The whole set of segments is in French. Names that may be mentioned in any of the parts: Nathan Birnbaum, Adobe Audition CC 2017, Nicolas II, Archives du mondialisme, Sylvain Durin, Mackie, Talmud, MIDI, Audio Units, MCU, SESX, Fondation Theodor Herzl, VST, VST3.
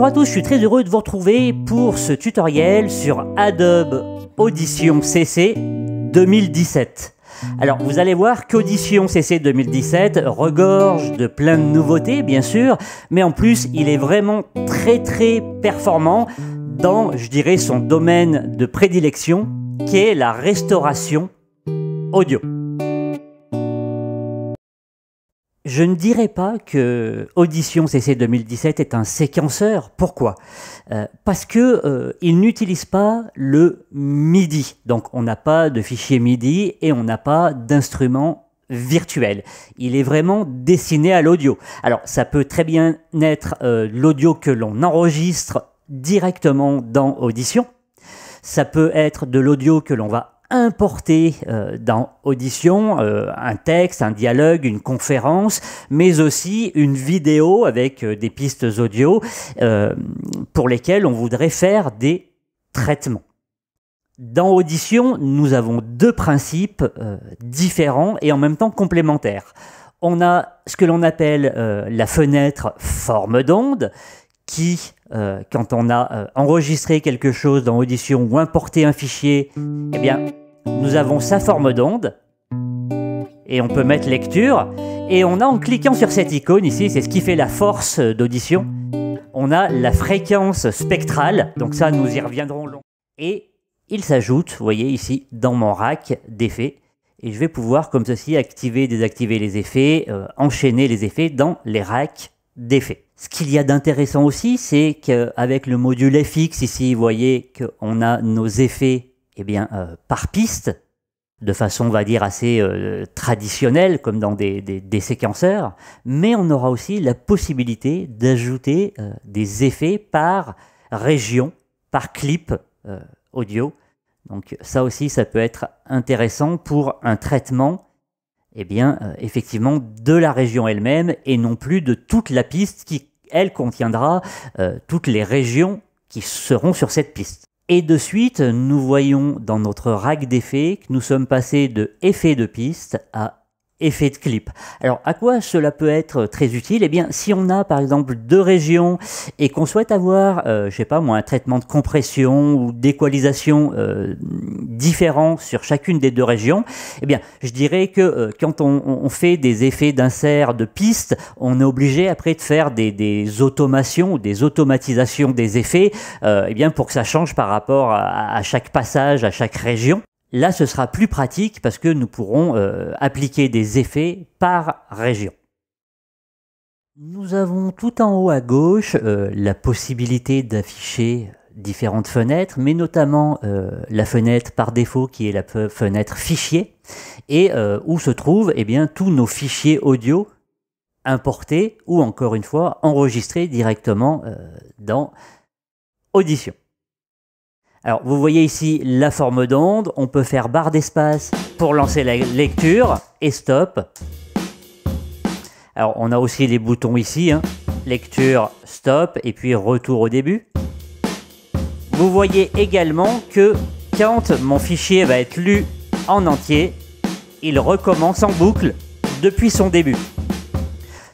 Bonjour à tous, je suis très heureux de vous retrouver pour ce tutoriel sur Adobe Audition CC 2017. Alors vous allez voir qu'Audition CC 2017 regorge de plein de nouveautés bien sûr, mais en plus il est vraiment très performant dans, je dirais, son domaine de prédilection qui est la restauration audio. Je ne dirais pas que Audition CC 2017 est un séquenceur. Pourquoi ? Parce que il n'utilise pas le MIDI. Donc on n'a pas de fichier MIDI et on n'a pas d'instrument virtuel. Il est vraiment destiné à l'audio. Alors ça peut très bien être l'audio que l'on enregistre directement dans Audition. Ça peut être de l'audio que l'on va importer dans Audition, un texte, un dialogue, une conférence, mais aussi une vidéo avec des pistes audio pour lesquelles on voudrait faire des traitements. Dans Audition, nous avons deux principes différents et en même temps complémentaires. On a ce que l'on appelle la fenêtre forme d'onde, qui, quand on a enregistré quelque chose dans Audition ou importé un fichier, eh bien, nous avons sa forme d'onde, et on peut mettre lecture, et on a, en cliquant sur cette icône ici, c'est ce qui fait la force d'Audition, on a la fréquence spectrale, donc ça, nous y reviendrons longtemps. Et il s'ajoute, vous voyez ici, dans mon rack d'effets, et je vais pouvoir, comme ceci, activer, désactiver les effets, enchaîner les effets dans les racks d'effets. Ce qu'il y a d'intéressant aussi, c'est qu'avec le module FX, ici, vous voyez qu'on a nos effets par piste, de façon, on va dire, assez traditionnelle, comme dans des séquenceurs, mais on aura aussi la possibilité d'ajouter des effets par région, par clip audio. Donc ça aussi, ça peut être intéressant pour un traitement effectivement de la région elle-même et non plus de toute la piste qui, elle, contiendra toutes les régions qui seront sur cette piste. Et de suite, nous voyons dans notre rack d'effets que nous sommes passés de effet de piste à effet de clip. Alors, à quoi cela peut être très utile ? Eh bien, si on a, par exemple, deux régions et qu'on souhaite avoir, je sais pas moi, un traitement de compression ou d'équalisation différents sur chacune des deux régions, eh bien, je dirais que quand on fait des effets d'insert de pistes, on est obligé après de faire des automations ou des automatisations des effets, eh bien, pour que ça change par rapport à chaque passage, à chaque région. Là, ce sera plus pratique parce que nous pourrons appliquer des effets par région. Nous avons tout en haut à gauche la possibilité d'afficher différentes fenêtres, mais notamment la fenêtre par défaut qui est la fenêtre fichier, et où se trouvent tous nos fichiers audio importés ou encore une fois enregistrés directement dans Audition. Alors vous voyez ici la forme d'onde, on peut faire barre d'espace pour lancer la lecture et stop. Alors on a aussi les boutons ici, hein, lecture, stop et puis retour au début. Vous voyez également que quand mon fichier va être lu en entier, il recommence en boucle depuis son début.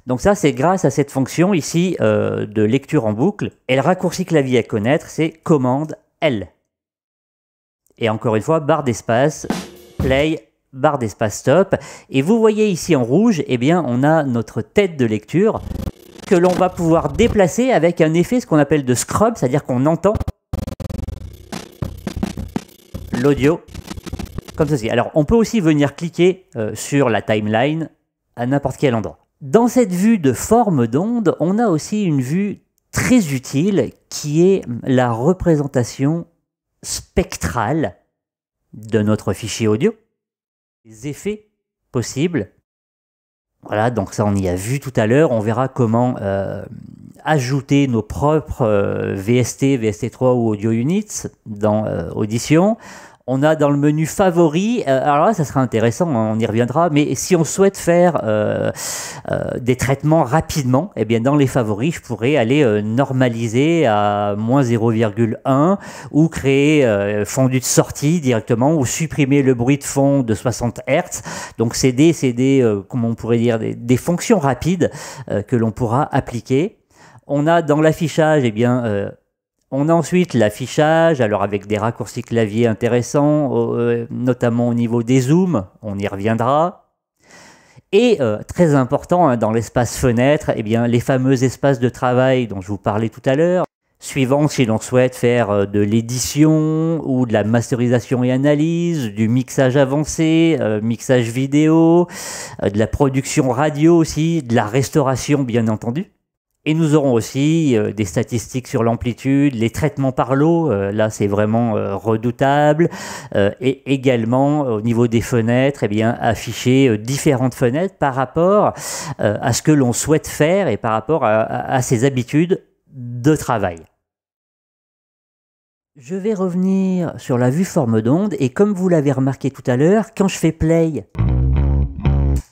Donc ça, c'est grâce à cette fonction ici de lecture en boucle. Et le raccourci clavier à connaître, c'est commande L. Et encore une fois, barre d'espace, play, barre d'espace, stop. Et vous voyez ici en rouge, eh bien, on a notre tête de lecture que l'on va pouvoir déplacer avec un effet, ce qu'on appelle de scrub, c'est-à-dire qu'on entend l'audio comme ceci. Alors on peut aussi venir cliquer sur la timeline à n'importe quel endroit. Dans cette vue de forme d'onde, on a aussi une vue très utile qui est la représentation spectrale de notre fichier audio, les effets possibles. Voilà, donc ça on y a vu tout à l'heure, on verra comment ajouter nos propres VST, VST3 ou Audio Units dans Audition. On a dans le menu favoris, alors là ça sera intéressant, on y reviendra, mais si on souhaite faire des traitements rapidement, eh bien dans les favoris je pourrais aller normaliser à -0,1 ou créer fondu de sortie directement ou supprimer le bruit de fond de 60 Hz. Donc c'est des comment on pourrait dire, des fonctions rapides que l'on pourra appliquer. On a dans l'affichage, eh bien, on a ensuite l'affichage, alors avec des raccourcis clavier intéressants, notamment au niveau des zooms, on y reviendra. Et très important, hein, dans l'espace fenêtre, eh bien, les fameux espaces de travail dont je vous parlais tout à l'heure, suivant si l'on souhaite faire de l'édition ou de la masterisation et analyse, du mixage avancé, mixage vidéo, de la production radio aussi, de la restauration bien entendu. Et nous aurons aussi des statistiques sur l'amplitude, les traitements par lot, là c'est vraiment redoutable, et également au niveau des fenêtres, eh bien, afficher différentes fenêtres par rapport à ce que l'on souhaite faire et par rapport à ses habitudes de travail. Je vais revenir sur la vue forme d'onde, et comme vous l'avez remarqué tout à l'heure, quand je fais play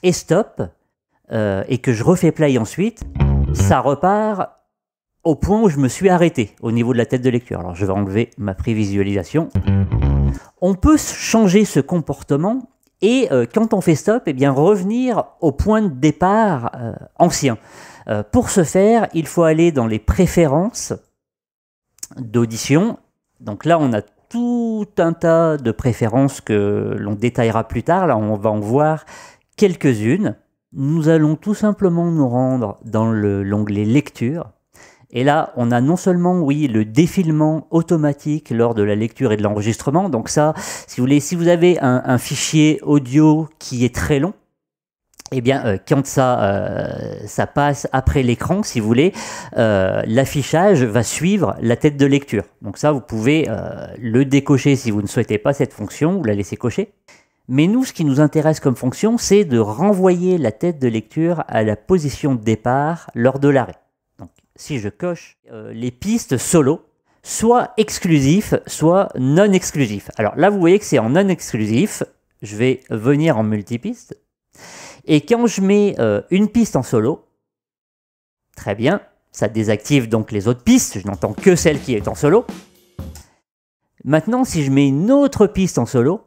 et stop, et que je refais play ensuite, ça repart au point où je me suis arrêté, au niveau de la tête de lecture. Alors je vais enlever ma prévisualisation. On peut changer ce comportement et quand on fait stop, eh bien, revenir au point de départ ancien. Pour ce faire, il faut aller dans les préférences d'audition. Donc là, on a tout un tas de préférences que l'on détaillera plus tard. Là, on va en voir quelques-unes. Nous allons tout simplement nous rendre dans l'onglet lecture. Et là, on a non seulement, oui, le défilement automatique lors de la lecture et de l'enregistrement. Donc ça, si vous voulez, si vous avez un fichier audio qui est très long, eh bien, quand ça passe après l'écran, si vous voulez, l'affichage va suivre la tête de lecture. Donc ça, vous pouvez le décocher si vous ne souhaitez pas cette fonction, ou la laisser cocher. Mais nous, ce qui nous intéresse comme fonction, c'est de renvoyer la tête de lecture à la position de départ lors de l'arrêt. Donc, si je coche les pistes solo, soit exclusif, soit non exclusif. Alors là, vous voyez que c'est en non exclusif. Je vais venir en multipiste. Et quand je mets une piste en solo, très bien, ça désactive donc les autres pistes. Je n'entends que celle qui est en solo. Maintenant, si je mets une autre piste en solo,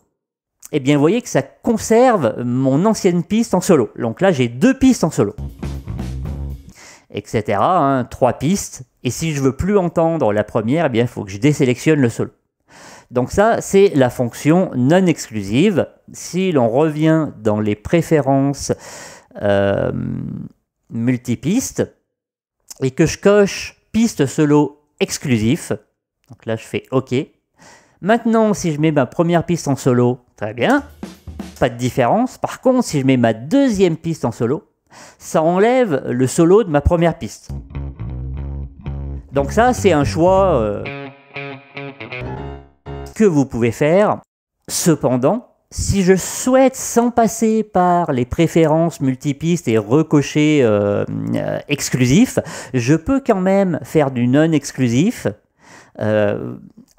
eh bien, vous voyez que ça conserve mon ancienne piste en solo. Donc là, j'ai deux pistes en solo, etc. Hein, trois pistes. Et si je veux plus entendre la première, eh bien, il faut que je désélectionne le solo. Donc ça, c'est la fonction non exclusive. Si l'on revient dans les préférences multipistes et que je coche piste solo exclusif, donc là, je fais OK. Maintenant, si je mets ma première piste en solo, très bien, pas de différence. Par contre, si je mets ma deuxième piste en solo, ça enlève le solo de ma première piste. Donc ça, c'est un choix que vous pouvez faire. Cependant, si je souhaite, sans passer par les préférences multipistes et recocher exclusif, je peux quand même faire du non-exclusif,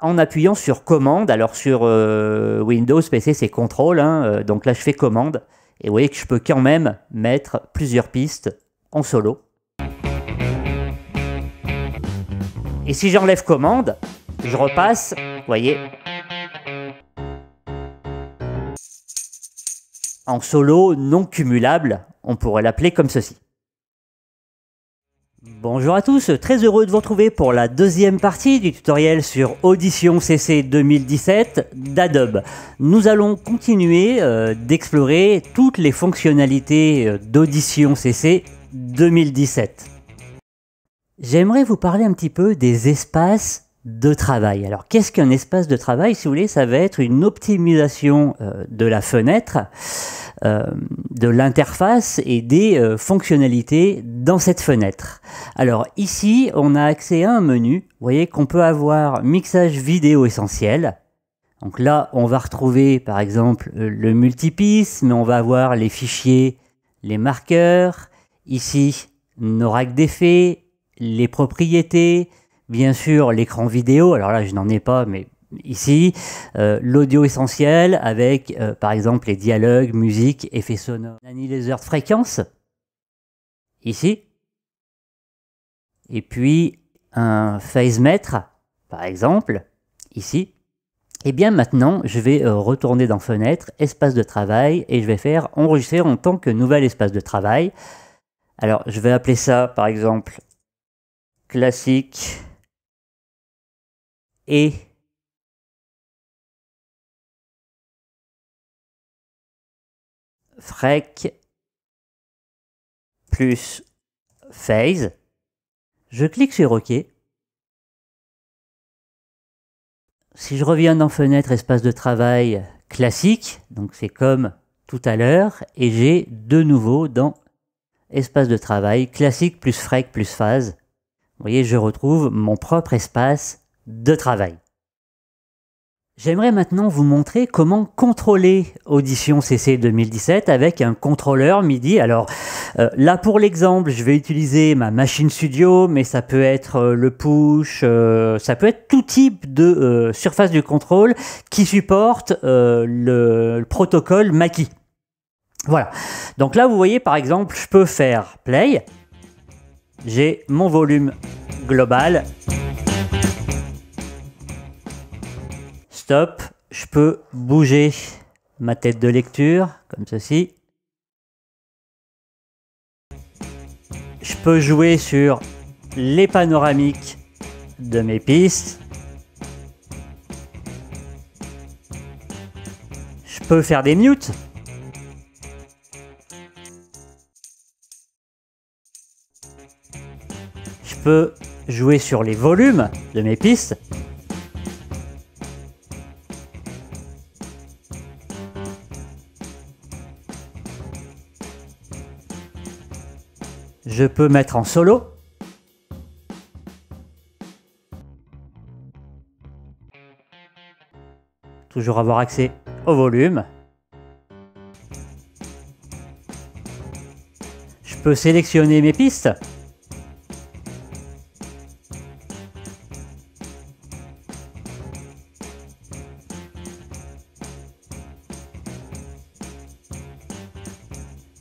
en appuyant sur commande. Alors sur Windows, PC, c'est contrôle, hein, donc là je fais commande, et vous voyez que je peux quand même mettre plusieurs pistes en solo. Et si j'enlève commande, je repasse, vous voyez, en solo non cumulable, on pourrait l'appeler comme ceci. Bonjour à tous, très heureux de vous retrouver pour la deuxième partie du tutoriel sur Audition CC 2017 d'Adobe. Nous allons continuer d'explorer toutes les fonctionnalités d'Audition CC 2017. J'aimerais vous parler un petit peu des espaces de travail. Alors qu'est-ce qu'un espace de travail? Si vous voulez, ça va être une optimisation de la fenêtre, de l'interface et des fonctionnalités dans cette fenêtre. Alors ici, on a accès à un menu. Vous voyez qu'on peut avoir mixage vidéo essentiel. Donc là, on va retrouver par exemple le multipiste, mais on va avoir les fichiers, les marqueurs. Ici, nos racks d'effets, les propriétés. Bien sûr, l'écran vidéo, alors là je n'en ai pas, mais ici, l'audio essentiel avec par exemple les dialogues, musique, effets sonores, analyser de fréquence, ici, et puis un phasemètre, par exemple, ici. Et bien maintenant, je vais retourner dans Fenêtre, Espace de travail, et je vais faire Enregistrer en tant que nouvel espace de travail. Alors je vais appeler ça par exemple classique et FREC plus phase. Je clique sur OK. Si je reviens dans fenêtre espace de travail classique, donc c'est comme tout à l'heure, et j'ai de nouveau dans espace de travail classique plus FREC plus phase. Vous voyez, je retrouve mon propre espace de travail. J'aimerais maintenant vous montrer comment contrôler Audition CC 2017 avec un contrôleur MIDI. Alors là pour l'exemple, je vais utiliser ma machine studio, mais ça peut être le push, ça peut être tout type de surface de contrôle qui supporte le protocole Mackie. Voilà, donc là vous voyez par exemple, je peux faire play, j'ai mon volume global. Stop, je peux bouger ma tête de lecture, comme ceci. Je peux jouer sur les panoramiques de mes pistes. Je peux faire des mutes. Je peux jouer sur les volumes de mes pistes. Je peux mettre en solo. Toujours avoir accès au volume. Je peux sélectionner mes pistes.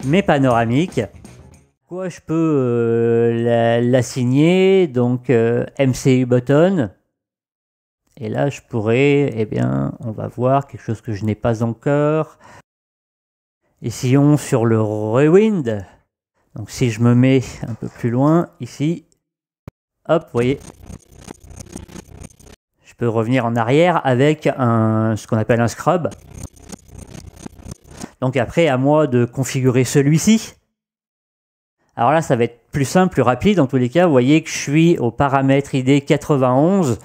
Mes panoramiques. Je peux l'assigner, donc MCU button, et là je pourrais, eh bien, on va voir quelque chose que je n'ai pas encore. Essayons sur le rewind, donc si je me mets un peu plus loin, ici, hop, vous voyez, je peux revenir en arrière avec un, ce qu'on appelle un scrub, donc après à moi de configurer celui-ci. Alors là, ça va être plus simple, plus rapide. Dans tous les cas, vous voyez que je suis au paramètre ID 91.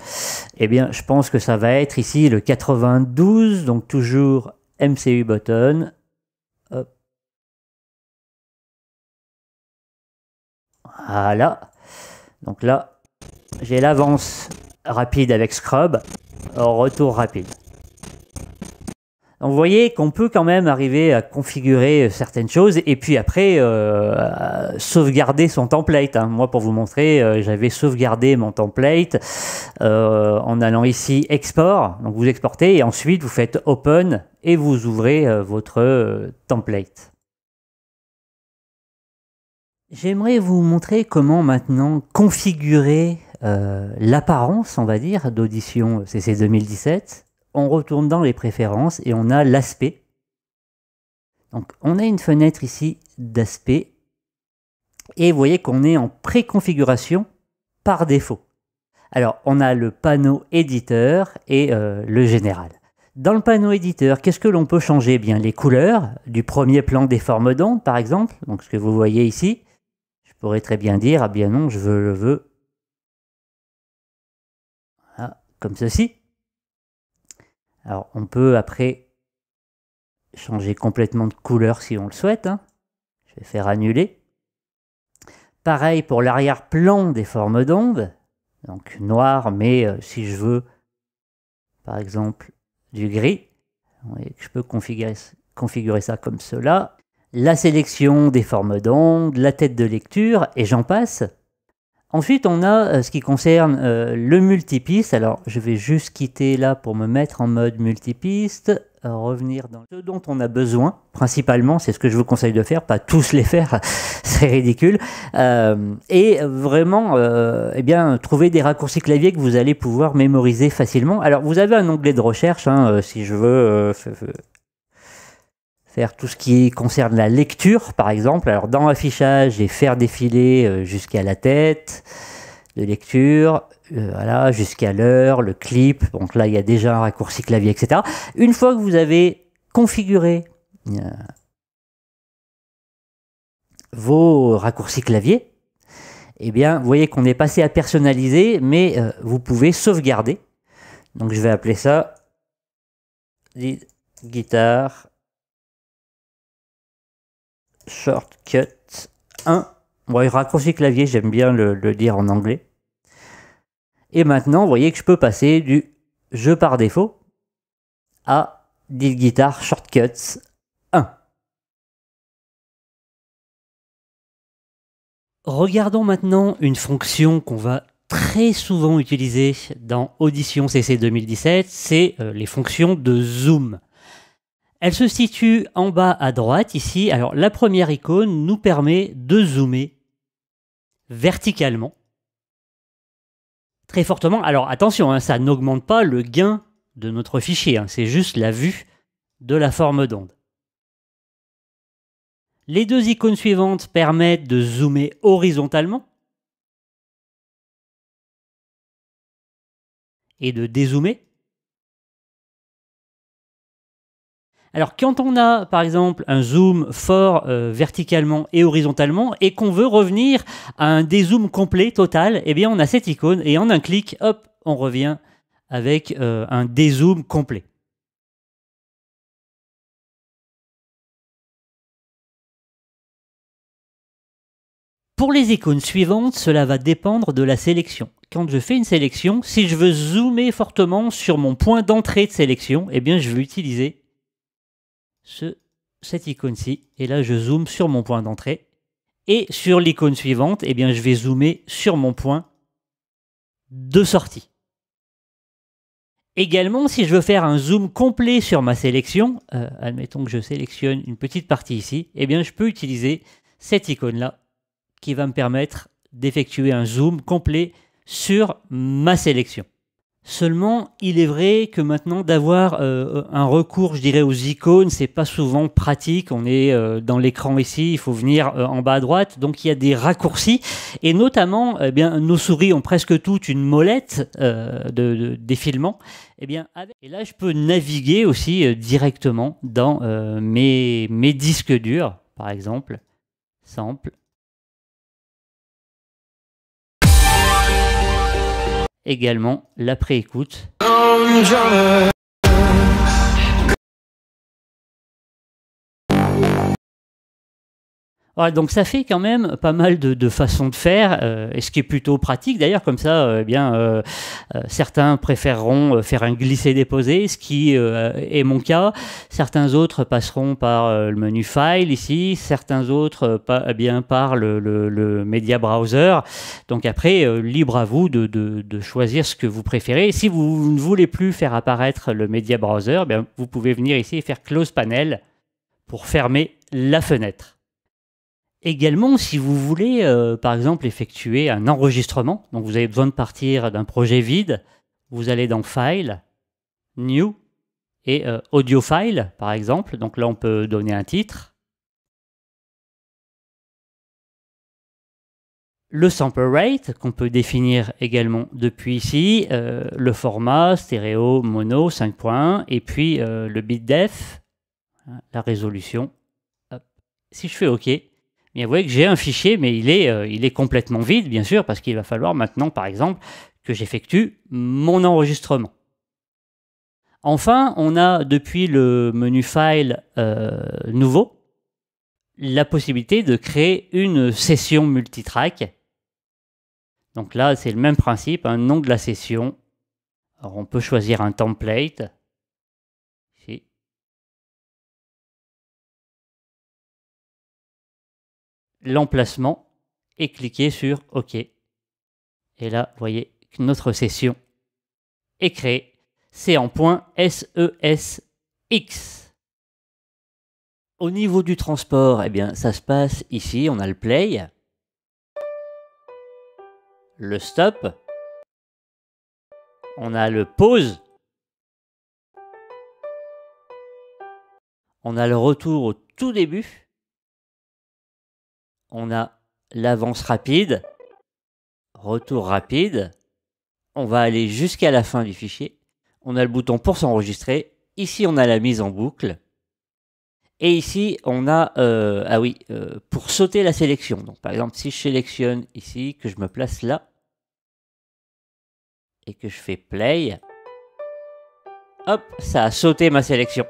Eh bien, je pense que ça va être ici le 92. Donc toujours MCU button. Hop. Voilà. Donc là, j'ai l'avance rapide avec Scrub. Retour rapide. Donc vous voyez qu'on peut quand même arriver à configurer certaines choses et puis après sauvegarder son template. Hein. Moi pour vous montrer, j'avais sauvegardé mon template en allant ici export. Donc vous exportez et ensuite vous faites open et vous ouvrez votre template. J'aimerais vous montrer comment maintenant configurer l'apparence, on va dire, d'Audition CC 2017. On retourne dans les préférences et on a l'aspect. Donc on a une fenêtre ici d'aspect. Et vous voyez qu'on est en préconfiguration par défaut. Alors on a le panneau éditeur et le général. Dans le panneau éditeur, qu'est-ce que l'on peut changer? Bien les couleurs du premier plan des formes d'ondes par exemple. Donc ce que vous voyez ici, je pourrais très bien dire, ah bien non, je veux le veux. Voilà, comme ceci. Alors on peut après changer complètement de couleur si on le souhaite. Hein. Je vais faire annuler. Pareil pour l'arrière-plan des formes d'ondes. Donc noir, mais si je veux par exemple du gris, je peux configurer ça comme cela. La sélection des formes d'ondes, la tête de lecture et j'en passe. Ensuite, on a ce qui concerne le multipiste. Alors, je vais juste quitter là pour me mettre en mode multipiste. Revenir dans ce dont on a besoin, principalement. C'est ce que je vous conseille de faire, pas tous les faire, c'est ridicule. Et vraiment, eh bien, trouver des raccourcis clavier que vous allez pouvoir mémoriser facilement. Alors, vous avez un onglet de recherche, hein, si je veux... faire tout ce qui concerne la lecture, par exemple. Alors, dans affichage, j'ai faire défiler jusqu'à la tête. de lecture, voilà, jusqu'à l'heure, le clip. Donc là, il y a déjà un raccourci clavier, etc. Une fois que vous avez configuré vos raccourcis clavier, eh bien, vous voyez qu'on est passé à personnaliser, mais vous pouvez sauvegarder. Donc je vais appeler ça lead guitare shortcut 1. Bon, raccourci clavier, j'aime bien le dire en anglais. Et maintenant, vous voyez que je peux passer du jeu par défaut à lead guitare shortcut 1. Regardons maintenant une fonction qu'on va très souvent utiliser dans Audition CC 2017, c'est les fonctions de zoom. Elles se situent en bas à droite ici. Alors la première icône nous permet de zoomer verticalement, très fortement. Alors attention, hein, ça n'augmente pas le gain de notre fichier, hein, c'est juste la vue de la forme d'onde. Les deux icônes suivantes permettent de zoomer horizontalement et de dézoomer. Alors quand on a par exemple un zoom fort verticalement et horizontalement et qu'on veut revenir à un dézoom complet, total, eh bien on a cette icône et en un clic, hop, on revient avec un dézoom complet. Pour les icônes suivantes, cela va dépendre de la sélection. Quand je fais une sélection, si je veux zoomer fortement sur mon point d'entrée de sélection, eh bien je vais utiliser cette icône-ci. Et là, je zoome sur mon point d'entrée. Et sur l'icône suivante, eh bien je vais zoomer sur mon point de sortie. Également, si je veux faire un zoom complet sur ma sélection, admettons que je sélectionne une petite partie ici, eh bien je peux utiliser cette icône-là, qui va me permettre d'effectuer un zoom complet sur ma sélection. Seulement, il est vrai que maintenant d'avoir un recours, je dirais, aux icônes, c'est pas souvent pratique. On est dans l'écran ici, il faut venir en bas à droite, donc il y a des raccourcis. Et notamment, eh bien, nos souris ont presque toutes une molette des filaments. Eh bien, et là, je peux naviguer aussi directement dans mes disques durs, par exemple, sample. Également la pré-écoute. Voilà, donc ça fait quand même pas mal de façons de faire, et ce qui est plutôt pratique d'ailleurs, comme ça eh bien, certains préféreront faire un glisser-déposer, ce qui est mon cas, certains autres passeront par le menu File ici, certains autres par le Media Browser, donc après libre à vous de choisir ce que vous préférez. Si vous ne voulez plus faire apparaître le Media Browser, eh bien, vous pouvez venir ici et faire Close Panel pour fermer la fenêtre. Également, si vous voulez, par exemple, effectuer un enregistrement, donc vous avez besoin de partir d'un projet vide, vous allez dans File, New et Audio File, par exemple. Donc là, on peut donner un titre. Le sample rate, qu'on peut définir également depuis ici. Le format, stéréo, mono, 5.1. Et puis le bit def, la résolution. Hop. Si je fais OK. Bien, vous voyez que j'ai un fichier, mais il est complètement vide, bien sûr, parce qu'il va falloir maintenant, par exemple, que j'effectue mon enregistrement. Enfin, on a, depuis le menu File nouveau, la possibilité de créer une session multitrack. Donc là, c'est le même principe, hein, nom de la session. Alors, on peut choisir un template. L'emplacement et cliquez sur OK. Et là, vous voyez que notre session est créée. C'est en point SESX. Au niveau du transport, eh bien, ça se passe ici. On a le play, le stop, on a le pause, on a le retour au tout début. On a l'avance rapide, retour rapide, on va aller jusqu'à la fin du fichier, on a le bouton pour s'enregistrer, ici on a la mise en boucle, et ici on a, pour sauter la sélection. Donc par exemple si je sélectionne ici, que je me place là, et que je fais play, hop, ça a sauté ma sélection.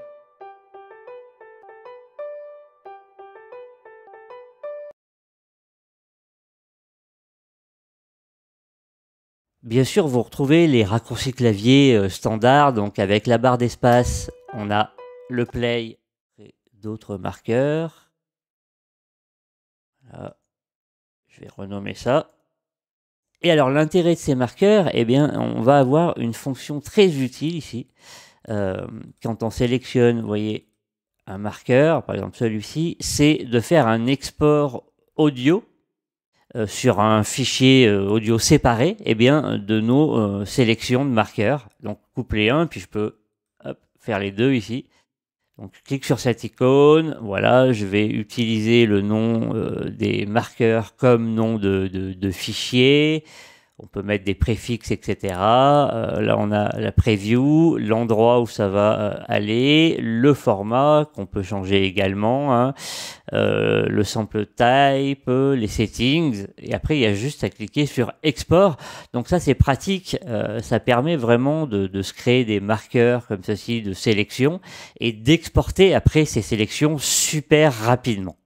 Bien sûr, vous retrouvez les raccourcis clavier standards, donc avec la barre d'espace, on a le play et d'autres marqueurs. Voilà. Je vais renommer ça. Et alors l'intérêt de ces marqueurs, eh bien, on va avoir une fonction très utile ici. Quand on sélectionne, vous voyez, un marqueur, par exemple celui-ci, c'est de faire un export audio sur un fichier audio séparé, eh bien, de nos sélections de marqueurs. Donc couplé 1, puis je peux hop, faire les deux ici. Donc je clique sur cette icône, voilà, je vais utiliser le nom des marqueurs comme nom de fichier. On peut mettre des préfixes, etc. Là, on a la preview, l'endroit où ça va aller, le format qu'on peut changer également, hein, le sample type, les settings. Et après, il y a juste à cliquer sur export. Donc ça, c'est pratique. Ça permet vraiment de se créer des marqueurs comme ceci de sélection et d'exporter après ces sélections super rapidement.